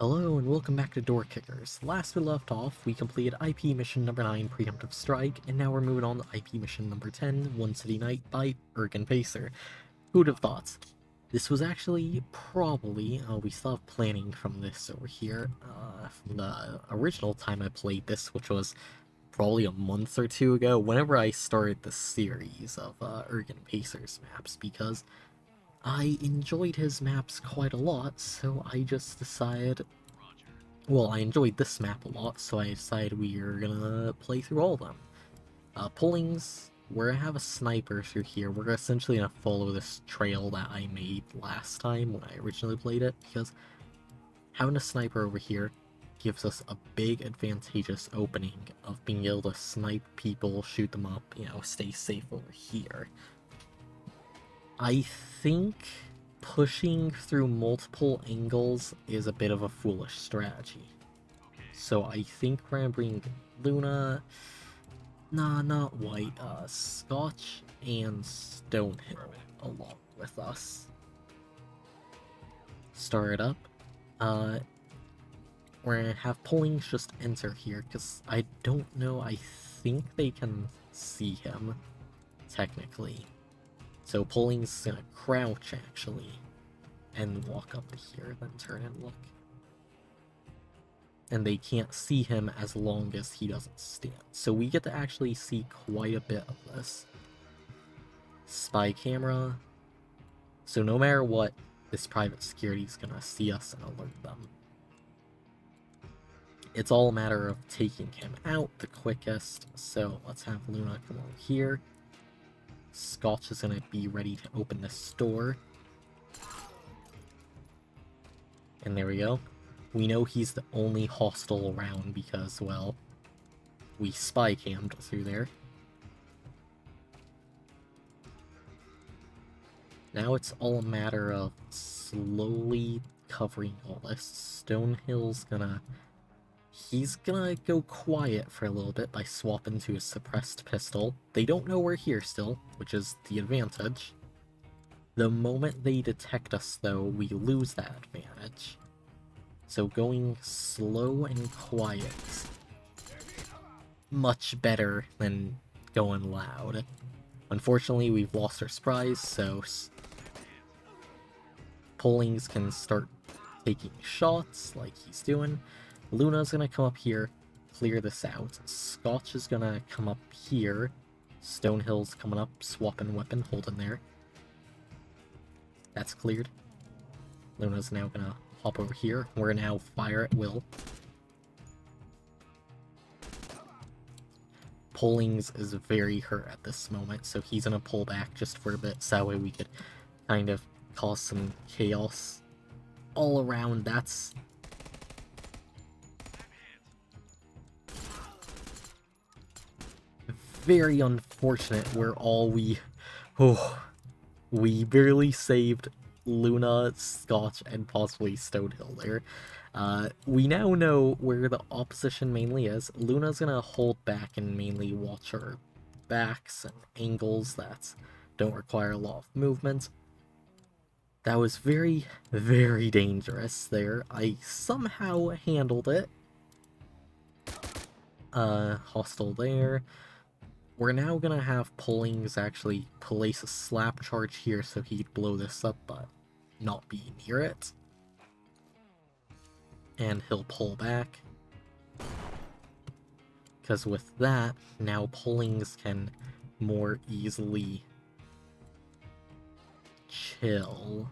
Hello and welcome back to Door Kickers. Last we left off, we completed IP mission number 9, Preemptive Strike, and now we're moving on to IP mission number 10, One City Night by IrgenPacer. Who'd have thought? This was actually probably, we still have planning from this over here, from the original time I played this, which was probably a month or two ago, whenever I started the series of IrgenPacer's maps, because I enjoyed his maps quite a lot, so I just decided, well, I enjoyed this map a lot, so I decided we are gonna play through all of them. Pullings, where I have a sniper through here, we're essentially gonna follow this trail that I made last time when I originally played it, because having a sniper over here gives us a big advantageous opening of being able to snipe people, shoot them up, you know, stay safe over here. I think pushing through multiple angles is a bit of a foolish strategy. Okay. So I think we're gonna bring Luna, nah, not White, Scotch, and Stonehill along with us. Start it up. We're gonna have Pullings just enter here, because I don't know, I think they can see him, technically. So Pullings is gonna crouch, actually, and walk up to here, then turn and look. And they can't see him as long as he doesn't stand. So we get to actually see quite a bit of this. Spy camera. So no matter what, this private security is gonna see us and alert them. It's all a matter of taking him out the quickest, so let's have Luna come over here. Scotch is going to be ready to open this door. And there we go. We know he's the only hostile around because, well, we spy cammed through there. Now it's all a matter of slowly covering all this. Stonehill's gonna... he's gonna go quiet for a little bit by swapping to a suppressed pistol. They don't know we're here still, which is the advantage. The moment they detect us, though, we lose that advantage. So going slow and quiet is much better than going loud. Unfortunately, we've lost our surprise, so Pullings can start taking shots like he's doing. Luna's gonna come up here, clear this out. Scotch is gonna come up here. Stonehill's coming up, swapping weapon, holding there. That's cleared. Luna's now gonna hop over here. We're now fire at will. Pullings is very hurt at this moment, so he's gonna pull back just for a bit, so that way we could kind of cause some chaos all around. That's... very unfortunate where all we barely saved Luna, Scotch, and possibly Stonehill there. We now know where the opposition mainly is. Luna's gonna hold back and mainly watch her backs and angles that don't require a lot of movement. That was very, very dangerous there. I somehow handled it. Hostile there. We're now gonna have Pullings actually place a slap charge here so he'd blow this up but not be near it. And he'll pull back. Because with that, now Pullings can more easily chill.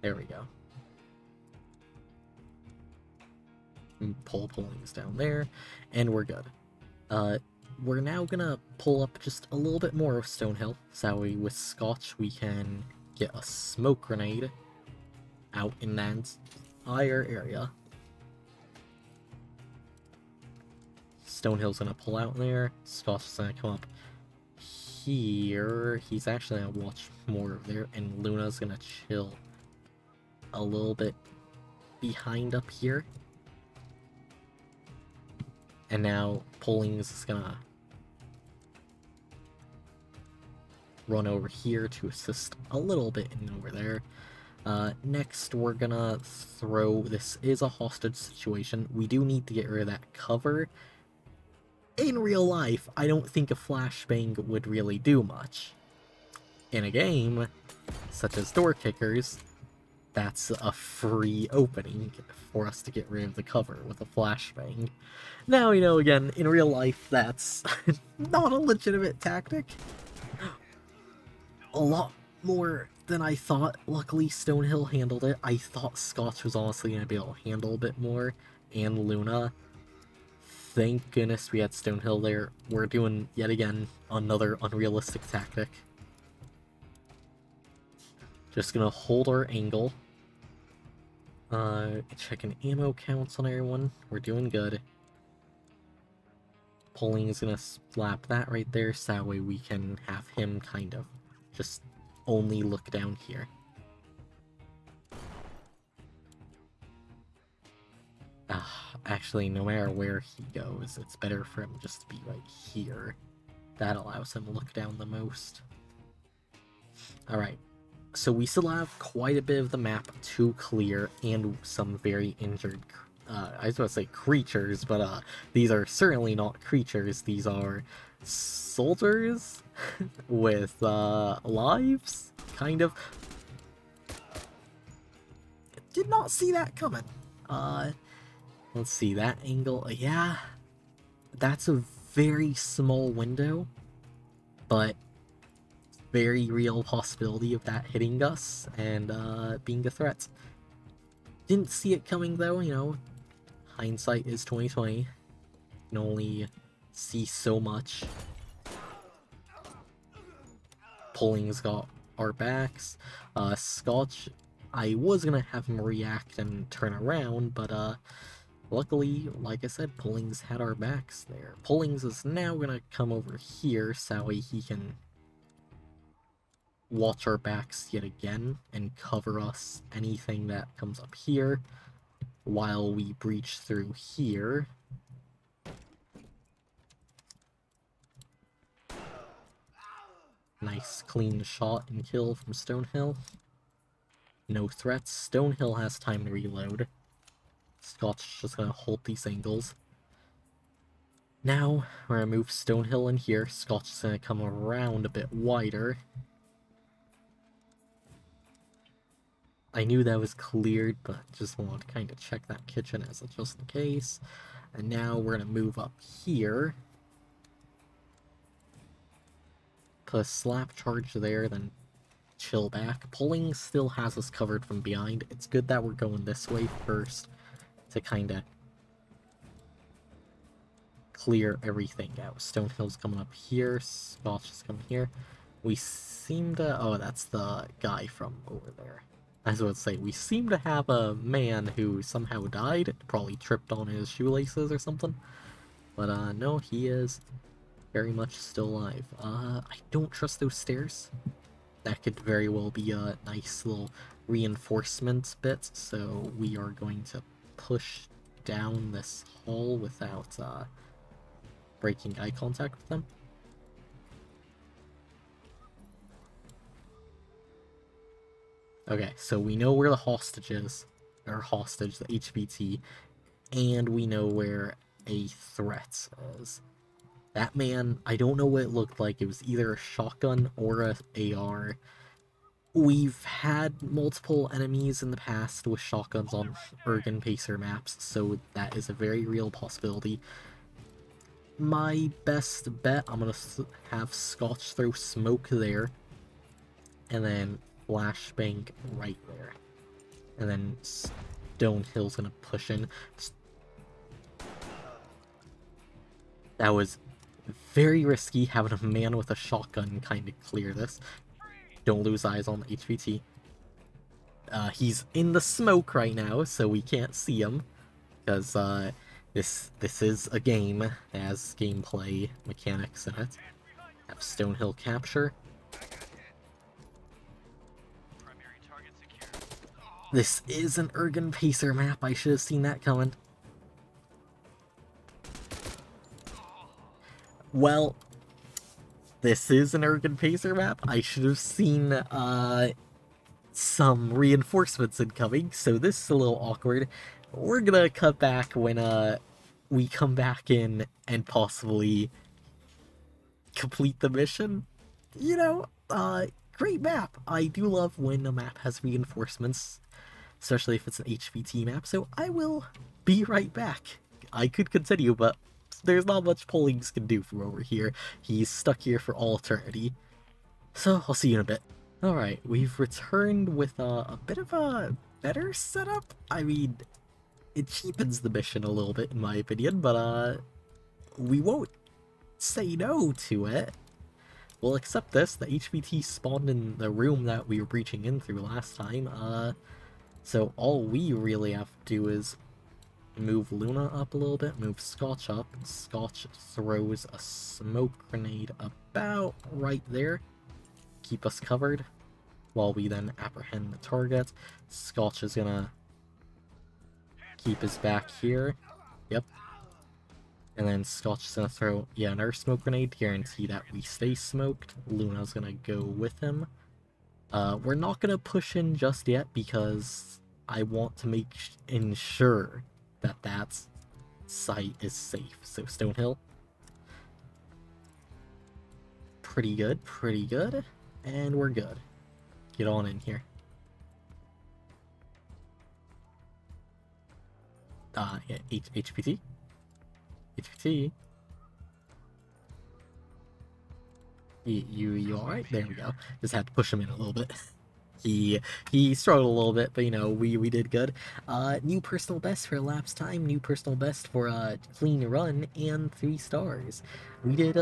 There we go. And pull Pullings down there, and we're good. We're now gonna pull up just a little bit more of Stonehill, so we, with Scotch we can get a smoke grenade out in that higher area. Stonehill's gonna pull out there, Scotch is gonna come up here, he's actually gonna watch more over there, and Luna's gonna chill a little bit behind up here. And now Pullings is gonna run over here to assist a little bit in over there. Next, we're gonna throw... This is a hostage situation. We do need to get rid of that cover. In real life, I don't think a flashbang would really do much. In a game, such as Door Kickers, that's a free opening for us to get rid of the cover with a flashbang. Now, you know, again, in real life, that's not a legitimate tactic. A lot more than I thought. Luckily, Stonehill handled it. I thought Scotch was honestly going to be able to handle a bit more, and Luna. Thank goodness we had Stonehill there. We're doing, yet again, another unrealistic tactic. Just gonna hold our angle. Checking ammo counts on everyone. We're doing good. Pulling is gonna slap that right there, so that way we can have him kind of just only look down here. Actually, no matter where he goes, it's better for him just to be right here. That allows him to look down the most. Alright. So we still have quite a bit of the map to clear, and some very injured, I was about to say creatures, but these are certainly not creatures, these are soldiers with lives, kind of. Did not see that coming. Let's see, that angle, yeah, that's a very small window, but... very real possibility of that hitting us and being a threat. Didn't see it coming though, you know, hindsight is 20/20. You can only see so much. Pulling's got our backs. Scotch, I was gonna have him react and turn around, but luckily, like I said, Pulling's had our backs there. Pulling's is now gonna come over here so he can watch our backs yet again and cover us anything that comes up here while we breach through here. Nice clean shot and kill from Stonehill. No threats. Stonehill has time to reload. Scott's just gonna hold these angles. Now we're gonna move Stonehill in here. Scott's gonna come around a bit wider. I knew that was cleared, but just wanted to kind of check that kitchen as a just in case. And now we're going to move up here. Put a slap charge there, then chill back. Pulling still has us covered from behind. It's good that we're going this way first to kind of clear everything out. Stonehill's coming up here, Scotch is coming here. We seem to... oh, that's the guy from over there. As I would say, we seem to have a man who somehow died, probably tripped on his shoelaces or something, but no, he is very much still alive. I don't trust those stairs. That could very well be a nice little reinforcement bit, so we are going to push down this hall without breaking eye contact with them. Okay, so we know where the hostage is, or hostage, the HVT, and we know where a threat is. That man, I don't know what it looked like. It was either a shotgun or an AR. We've had multiple enemies in the past with shotguns on IrgenPacer maps, so that is a very real possibility. My best bet, I'm going to have Scotch throw smoke there, and then... flashbang right there. And then Stonehill's gonna push in. That was very risky, having a man with a shotgun kind of clear this. Don't lose eyes on the HVT. He's in the smoke right now, so we can't see him. Because this is a game that has gameplay mechanics in it. Have Stonehill capture. This is an IrgenPacer map, I should have seen that coming. Well, this is an IrgenPacer map, I should have seen some reinforcements incoming, so this is a little awkward. We're gonna cut back when we come back in and possibly complete the mission. You know, great map. I do love when a map has reinforcements, especially if it's an HVT map, so I will be right back. I could continue, but there's not much Pollings can do from over here. He's stuck here for all eternity. So, I'll see you in a bit. Alright, we've returned with a bit of a better setup. I mean, it cheapens the mission a little bit in my opinion, but we won't say no to it. We'll accept this. The HVT spawned in the room that we were breaching in through last time, so all we really have to do is move Luna up a little bit, move Scotch up. Scotch throws a smoke grenade about right there. Keep us covered while we then apprehend the target. Scotch is gonna keep his back here. Yep. And then Scotch is gonna throw, yeah, another smoke grenade to guarantee that we stay smoked. Luna's gonna go with him. We're not gonna push in just yet because I want to make ensure that that site is safe. So Stonehill. Pretty good, pretty good. And we're good. Get on in here. Yeah, HPT. HPT. You alright? There we go. Just had to push him in a little bit. He struggled a little bit, but you know, we did good. New personal best for elapsed time, new personal best for clean run, and 3 stars. We did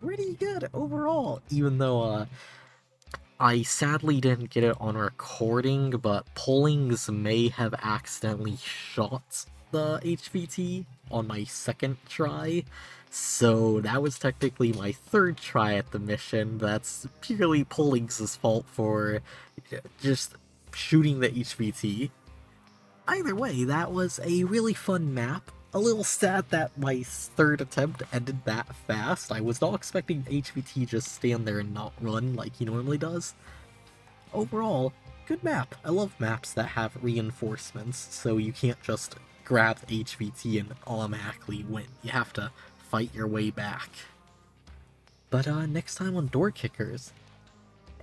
pretty good overall, even though I sadly didn't get it on recording, but Pollings may have accidentally shot the HVT on my 2nd try, so that was technically my 3rd try at the mission. That's purely Pollings' fault for just shooting the HVT. Either way, that was a really fun map. A little sad that my 3rd attempt ended that fast. I was not expecting HVT just stand there and not run like he normally does. Overall, good map. I love maps that have reinforcements, so you can't just grab HVT and automatically win. You have to fight your way back. But next time on Door Kickers,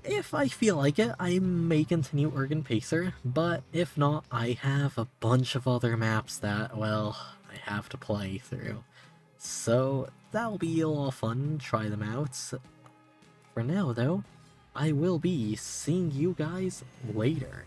if I feel like it, I may continue IrgenPacer, but if not, I have a bunch of other maps that, well, I have to play through. So that'll be a lot of fun, try them out. For now though, I will be seeing you guys later.